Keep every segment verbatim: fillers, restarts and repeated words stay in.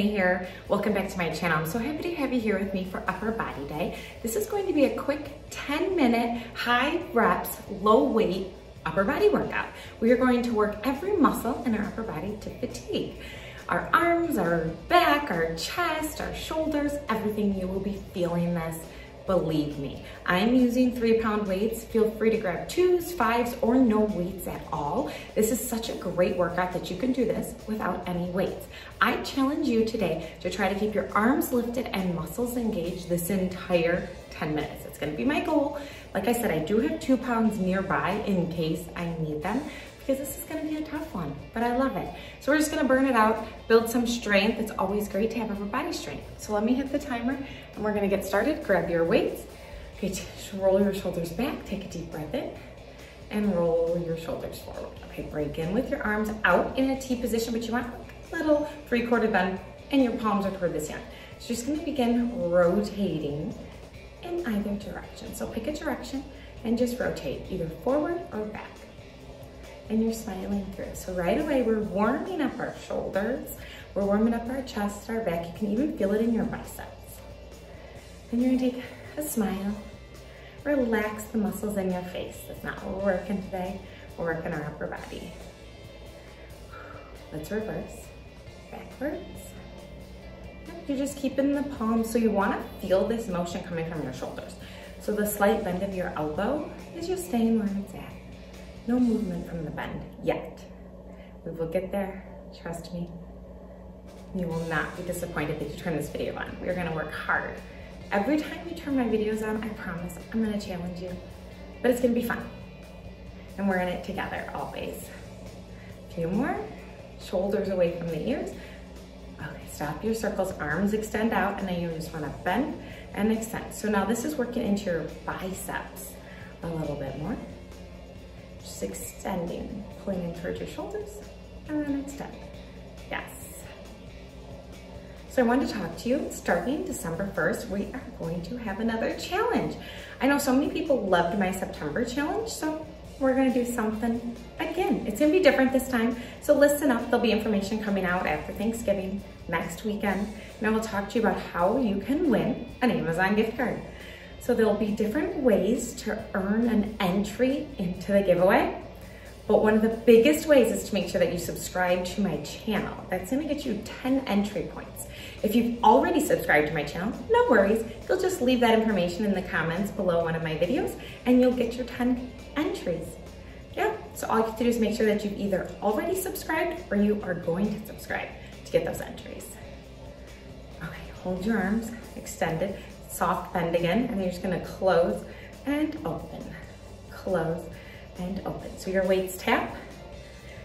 Renee here. Welcome back to my channel. I'm so happy to have you here with me for Upper Body Day. This is going to be a quick ten minute, high reps, low weight upper body workout. We are going to work every muscle in our upper body to fatigue. Our arms, our back, our chest, our shoulders, everything. You will be feeling this, believe me. I'm using three pound weights. Feel free to grab twos, fives, or no weights at all. This is such a great workout that you can do this without any weights. I challenge you today to try to keep your arms lifted and muscles engaged this entire ten minutes. It's gonna be my goal. Like I said, I do have two pounds nearby in case I need them, because this is gonna be a tough one, but I love it. So we're just gonna burn it out, build some strength. It's always great to have upper body strength. So let me hit the timer and we're gonna get started. Grab your weights. Okay, just roll your shoulders back, take a deep breath in, and roll your shoulders forward. Okay, break in with your arms out in a T position, but you want a little three-quarter bend and your palms are toward the ceiling. So you're just gonna begin rotating in either direction. So pick a direction and just rotate, either forward or back. And you're smiling through. So right away, we're warming up our shoulders. We're warming up our chest, our back. You can even feel it in your biceps. Then you're gonna take a smile. Relax the muscles in your face. That's not what we're working today. We're working our upper body. Let's reverse, backwards. You're just keeping the palms, so you wanna feel this motion coming from your shoulders. So the slight bend of your elbow is just staying where it's at. No movement from the bend yet. We will get there, trust me. You will not be disappointed that you turn this video on. We are gonna work hard. Every time you turn my videos on, I promise I'm gonna challenge you, but it's gonna be fun. And we're in it together, always. A few more, shoulders away from the ears. Okay, stop your circles, arms extend out, and then you just wanna bend and extend. So now this is working into your biceps a little bit more. Just extending, pulling in towards your shoulders, and then extend. Yes. So I wanted to talk to you, starting December first, we are going to have another challenge. I know so many people loved my September challenge, so we're gonna do something again. It's gonna be different this time, so listen up. There'll be information coming out after Thanksgiving next weekend, and I will talk to you about how you can win an Amazon gift card. So there'll be different ways to earn an entry into the giveaway, but one of the biggest ways is to make sure that you subscribe to my channel. That's gonna get you ten entry points. If you've already subscribed to my channel, no worries. You'll just leave that information in the comments below one of my videos and you'll get your ten entries. Yeah, so all you have to do is make sure that you've either already subscribed or you are going to subscribe to get those entries. Okay, hold your arms extended. Soft bend again, and then you're just gonna close and open, close and open. So your weights tap,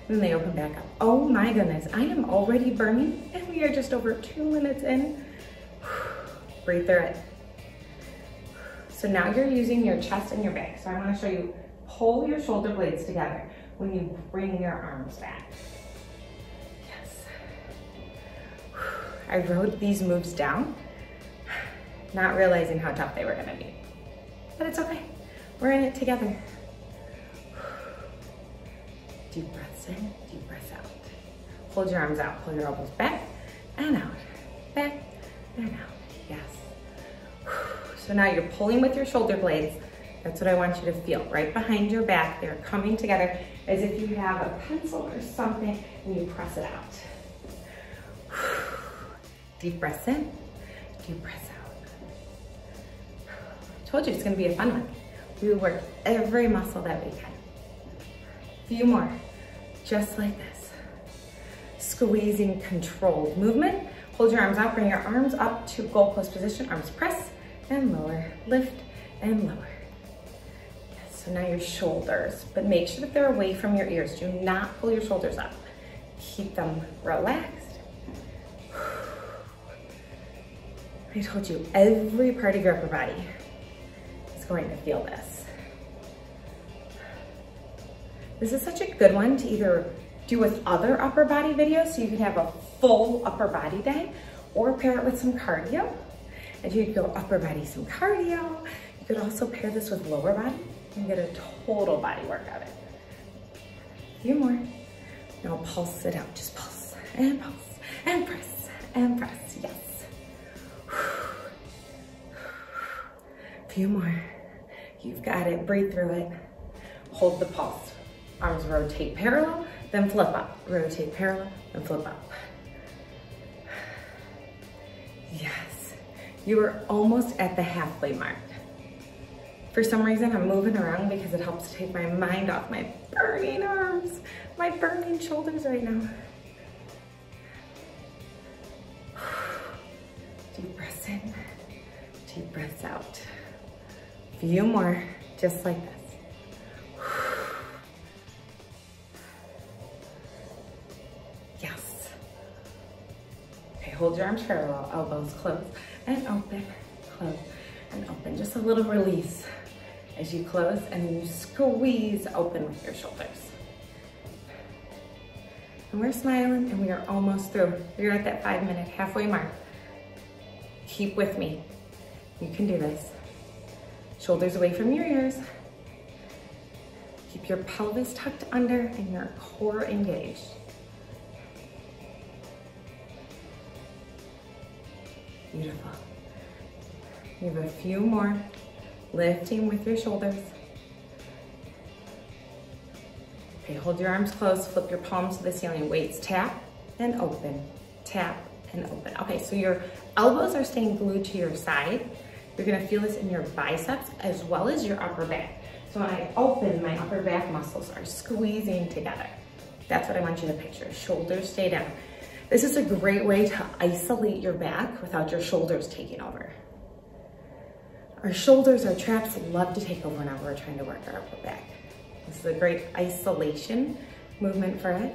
and they open back up. Oh my goodness, I am already burning, and we are just over two minutes in. Breathe through it. So now you're using your chest and your back. So I wanna show you, pull your shoulder blades together when you bring your arms back. Yes. I wrote these moves down, not realizing how tough they were gonna be. But it's okay, we're in it together. Deep breaths in, deep breaths out. Hold your arms out, pull your elbows back and out, back and out, yes. So now you're pulling with your shoulder blades. That's what I want you to feel, right behind your back. They're coming together as if you have a pencil or something and you press it out. Deep breaths in, deep breaths out. Told you it's gonna be a fun one. We will work every muscle that we can. Few more, just like this. Squeezing controlled movement. Hold your arms out, bring your arms up to goalpost position, arms press and lower, lift and lower. Yes, so now your shoulders, but make sure that they're away from your ears. Do not pull your shoulders up. Keep them relaxed. I told you, every part of your upper body going to feel this. This is such a good one to either do with other upper body videos, so you can have a full upper body day, or pair it with some cardio. And you could go upper body, some cardio. You could also pair this with lower body and get a total body work out of it. A few more. Now pulse it out. Just pulse and pulse and press and press, yes. A few more, you've got it, breathe through it. Hold the pulse, arms rotate parallel, then flip up, rotate parallel, and flip up. Yes, you are almost at the halfway mark. For some reason, I'm moving around because it helps take my mind off my burning arms, my burning shoulders right now. Deep breaths in, deep breaths out. A few more, just like this. Yes. Okay, hold your arms parallel, elbows close and open, close and open. Just a little release as you close and then you squeeze open with your shoulders. And we're smiling and we are almost through. We're at that five minute halfway mark. Keep with me. You can do this. Shoulders away from your ears. Keep your pelvis tucked under and your core engaged. Beautiful. You have a few more. Lifting with your shoulders. Okay, hold your arms close, flip your palms to the ceiling, weights tap and open, tap and open. Okay, so your elbows are staying glued to your side. You're gonna feel this in your biceps as well as your upper back. So when I open, my upper back muscles are squeezing together. That's what I want you to picture, shoulders stay down. This is a great way to isolate your back without your shoulders taking over. Our shoulders, our traps love to take over whenever we're trying to work our upper back. This is a great isolation movement for it.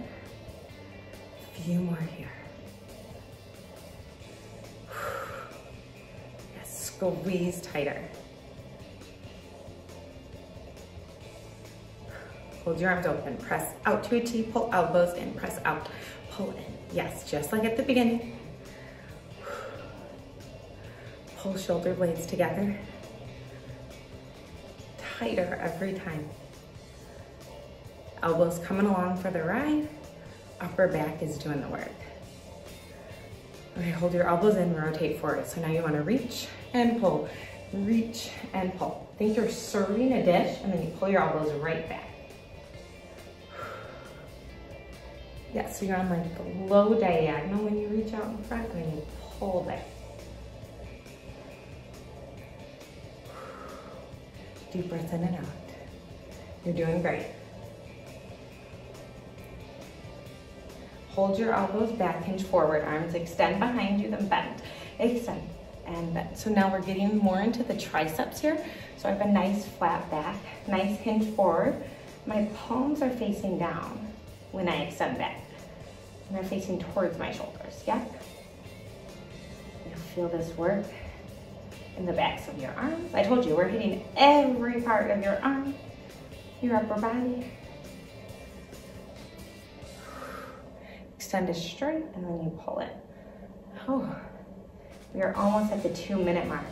A few more here. Yes, squeeze tighter. Hold your arms open, press out to a T, pull elbows in, press out, pull in. Yes, just like at the beginning. Pull shoulder blades together. Tighter every time. Elbows coming along for the ride. Upper back is doing the work. Okay, hold your elbows in, rotate forward. So now you wanna reach and pull, reach and pull. Think you're serving a dish and then you pull your elbows right back. Yeah, so you're on like the low diagonal when you reach out in front and then you pull back. Deep breath in and out. You're doing great. Hold your elbows back, hinge forward, arms extend behind you, then bend, extend, and bend. So now we're getting more into the triceps here. So I have a nice flat back, nice hinge forward. My palms are facing down when I extend back. And they're facing towards my shoulders, yeah? You'll feel this work in the backs of your arms. I told you, we're hitting every part of your arm, your upper body. Extend it straight and then you pull it. Oh, we are almost at the two minute mark.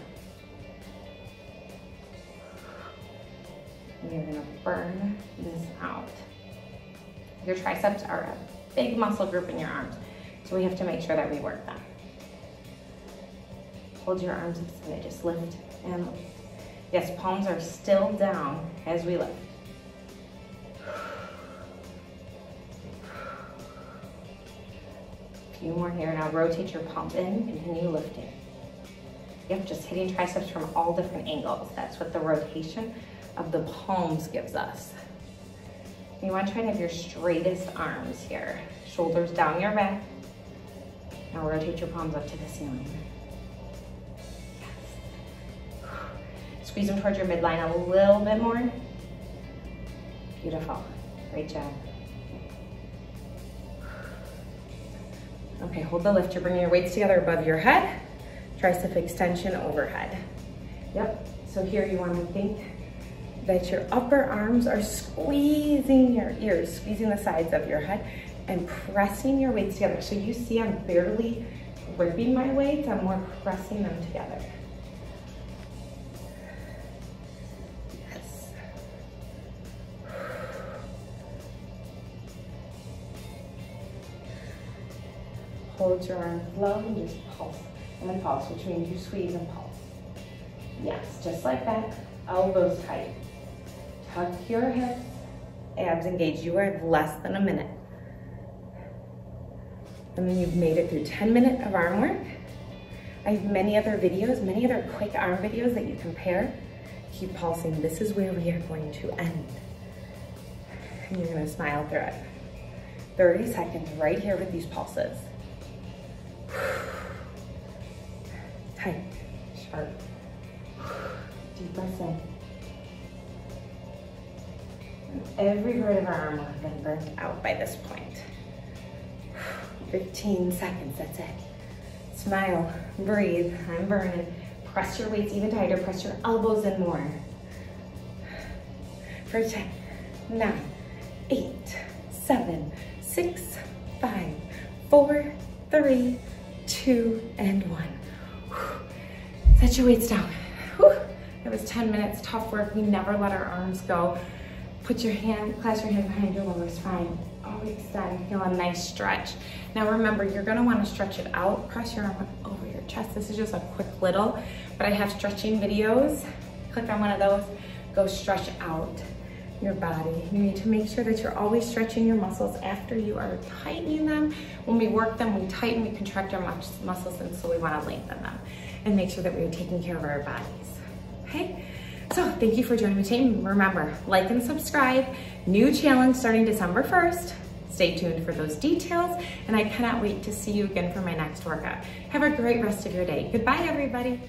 And you're gonna burn this out. Your triceps are a big muscle group in your arms, so we have to make sure that we work them. Hold your arms extended, just lift and lift. Yes, palms are still down as we lift. A few more here, now rotate your palms in, continue lifting. Yep, just hitting triceps from all different angles. That's what the rotation of the palms gives us. You wanna try to have your straightest arms here. Shoulders down your back. Now rotate your palms up to the ceiling. Squeeze them towards your midline a little bit more. Beautiful, great job. Okay, hold the lift. You're bringing your weights together above your head. Tricep extension overhead. Yep, so here you wanna think that your upper arms are squeezing your ears, squeezing the sides of your head and pressing your weights together. So you see I'm barely gripping my weights, I'm more pressing them together. Hold your arms low and just pulse, and then pulse, which means you squeeze and pulse. Yes, just like that, elbows tight. Tuck your hips, abs engaged. You are less than a minute. And then you've made it through ten minutes of arm work. I have many other videos, many other quick arm videos that you compare. Keep pulsing. This is where we are going to end. And you're gonna smile through it. thirty seconds right here with these pulses. Tight, sharp. Deep breath in. And every part of our arm will have been burnt out by this point. fifteen seconds, that's it. Smile, breathe, I'm burning. Press your weights even tighter, press your elbows in more. For ten, nine, eight, seven, six, five, four, three, two, and one. Whew. Set your weights down. Whew. That was ten minutes, tough work. We never let our arms go. Put your hand, clasp your hand behind your lower spine. Always extend, feel a nice stretch. Now remember, you're gonna wanna stretch it out. Press your arm up over your chest. This is just a quick little, but I have stretching videos. Click on one of those, go stretch out your body. You need to make sure that you're always stretching your muscles after you are tightening them. When we work them, we tighten, we contract our mus muscles, and so we wanna lengthen them and make sure that we're taking care of our bodies, okay? So thank you for joining my team. Remember, like and subscribe. New challenge starting December first. Stay tuned for those details, and I cannot wait to see you again for my next workout. Have a great rest of your day. Goodbye, everybody.